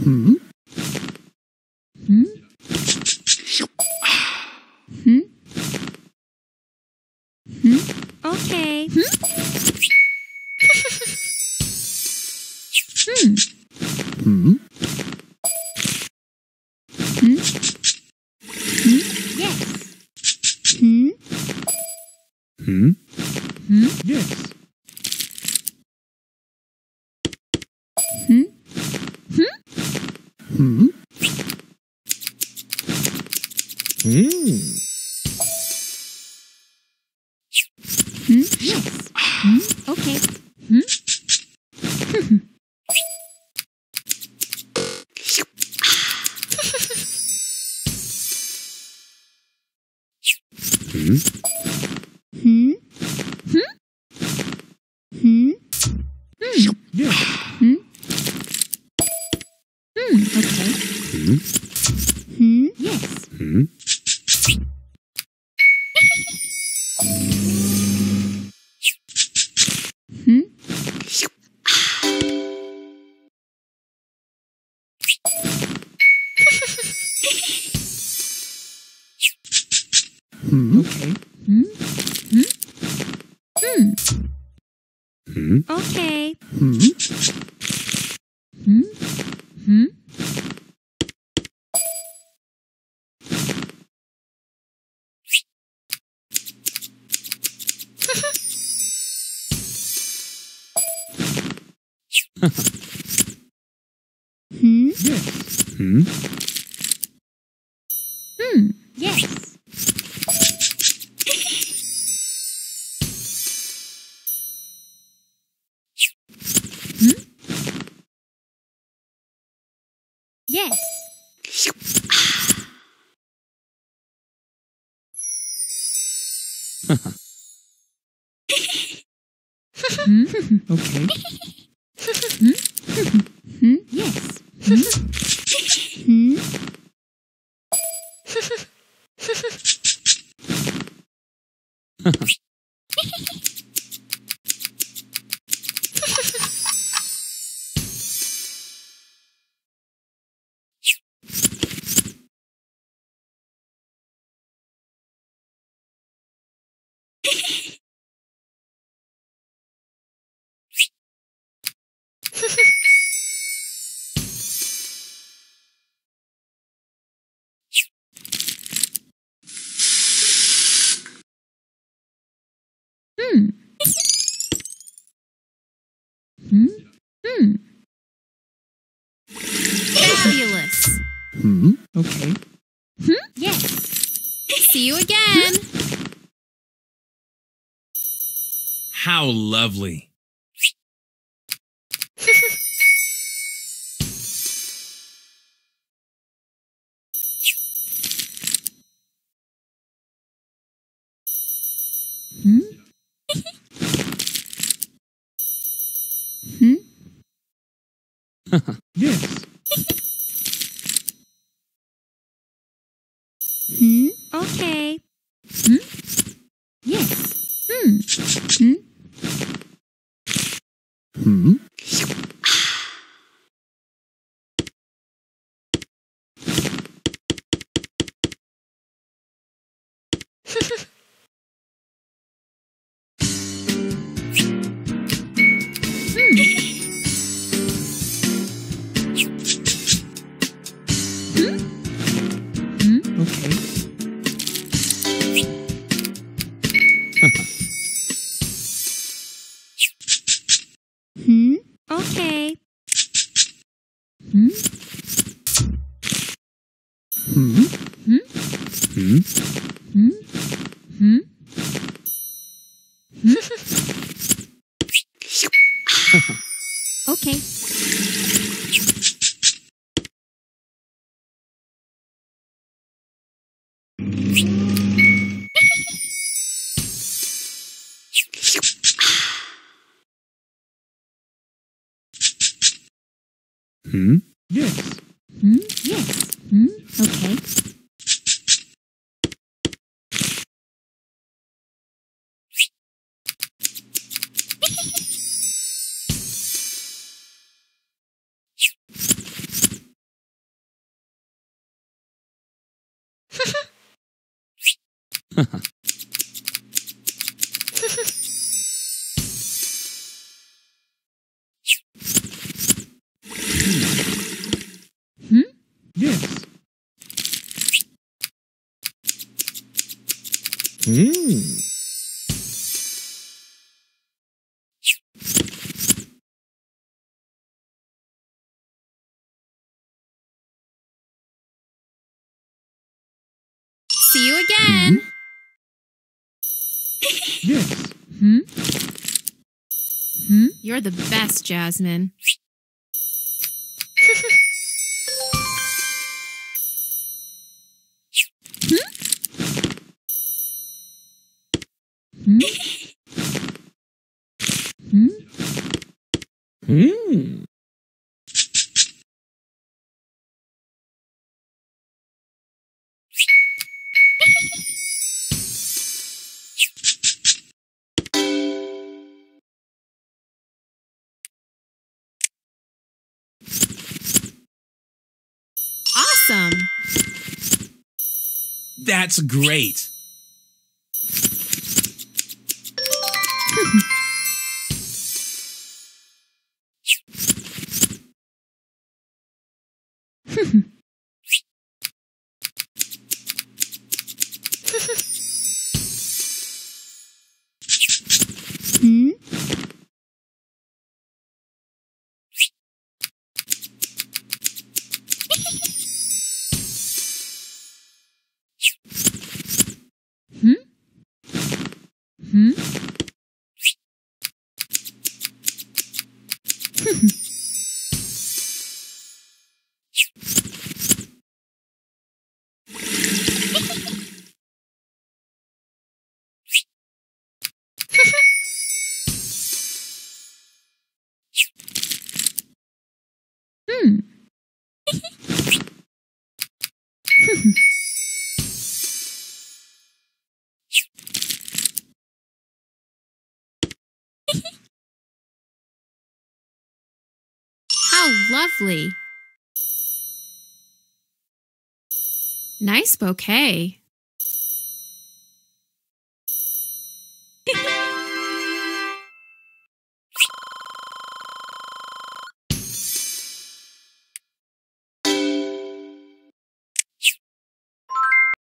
Okay. Yes. Yes. Yes. Okay. Yeah. Okay. Yes. Okay. Okay. Yes. Yes. Yes. Okay. Yes. Fabulous. Okay. Yes. See you again. How lovely. Yes. Okay. Yes. Okay. Okay. Yes. Yes. Okay. Yes. See you again. Yes. You're the best, Jasmine. Awesome. That's great. How lovely. Nice bouquet.